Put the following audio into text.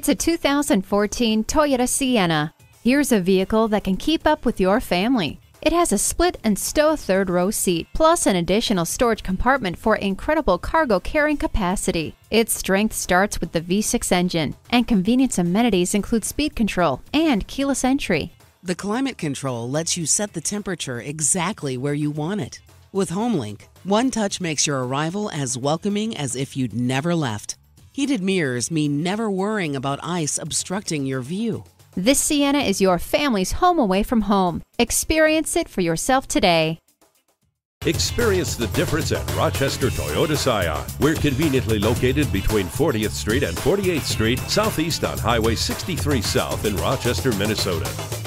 It's a 2014 Toyota Sienna. Here's a vehicle that can keep up with your family. It has a split and stow third-row seat, plus an additional storage compartment for incredible cargo carrying capacity. Its strength starts with the V6 engine, and convenience amenities include speed control and keyless entry. The climate control lets you set the temperature exactly where you want it. With HomeLink, one touch makes your arrival as welcoming as if you'd never left. Heated mirrors mean never worrying about ice obstructing your view. This Sienna is your family's home away from home. Experience it for yourself today. Experience the difference at Rochester Toyota Scion. We're conveniently located between 40th Street and 48th Street, southeast on Highway 63 South in Rochester, Minnesota.